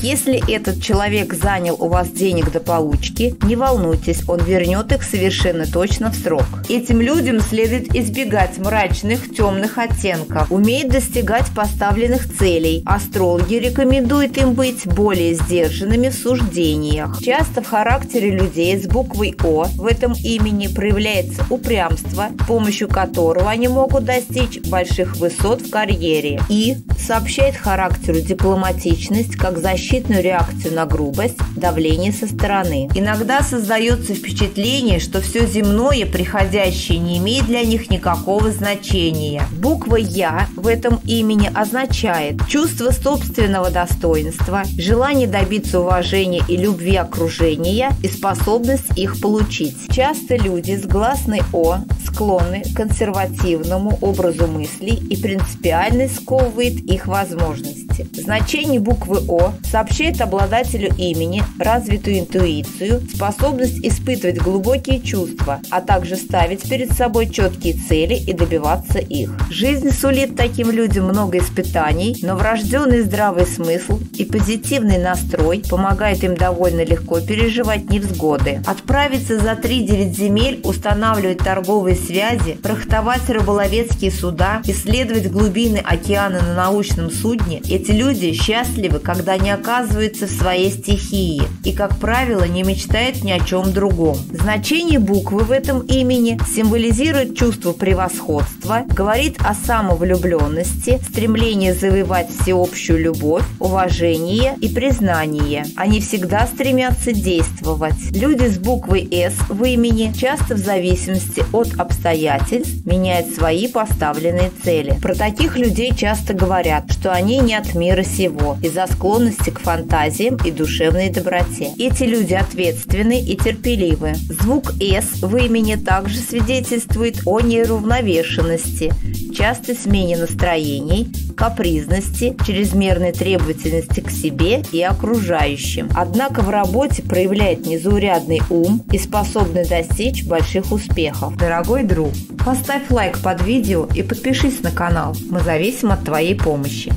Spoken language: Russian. Если этот человек занял у вас денег до получки, не волнуйтесь, он вернет их совершенно точно в срок. Этим людям следует избегать мрачных, темных оттенков, уметь достигать поставленных целей. Астрологи рекомендуют им быть более сдержанными в суждениях. Часто в характере людей с буквой «О» в этом имени проявляется упрямство, с помощью которого они могут достичь больших высот в карьере. И сообщает характеру дипломатичность как защитную реакцию на грубость, давление со стороны. Иногда создается впечатление, что все земное, приходящее, не имеет для них никакого значения. Буква «Я» в этом имени означает чувство собственного достоинства, желание добиться уважения и любви окружения и способность их получить. Часто люди с гласной «О» склонны к консервативному образу мыслей, и принципиальность сковывает их возможности. Значение буквы «О» сообщает обладателю имени развитую интуицию, способность испытывать глубокие чувства, а также ставить перед собой четкие цели и добиваться их. Жизнь сулит таким людям много испытаний, но врожденный здравый смысл и позитивный настрой помогает им довольно легко переживать невзгоды. Отправиться за 3-9 земель, устанавливать торговые связи, прохтовать рыболовецкие суда, исследовать глубины океана на научном судне – эти люди счастливы, когда не оказываются в своей стихии и, как правило, не мечтают ни о чем другом. Значение буквы в этом имени символизирует чувство превосходства, говорит о самовлюбленности, стремлении завоевать всеобщую любовь, уважение и признание. Они всегда стремятся действовать. Люди с буквой «С» в имени часто в зависимости от обстоятельств меняют свои поставленные цели. Про таких людей часто говорят, что они не от мира сего из-за склонности к фантазиям и душевной доброте. Эти люди ответственны и терпеливы. Звук «С» в имени также свидетельствует о неравновешенности, частой смене настроений, капризности, чрезмерной требовательности к себе и окружающим. Однако в работе проявляет незаурядный ум и способность достичь больших успехов. Дорогой друг, поставь лайк под видео и подпишись на канал. Мы зависим от твоей помощи.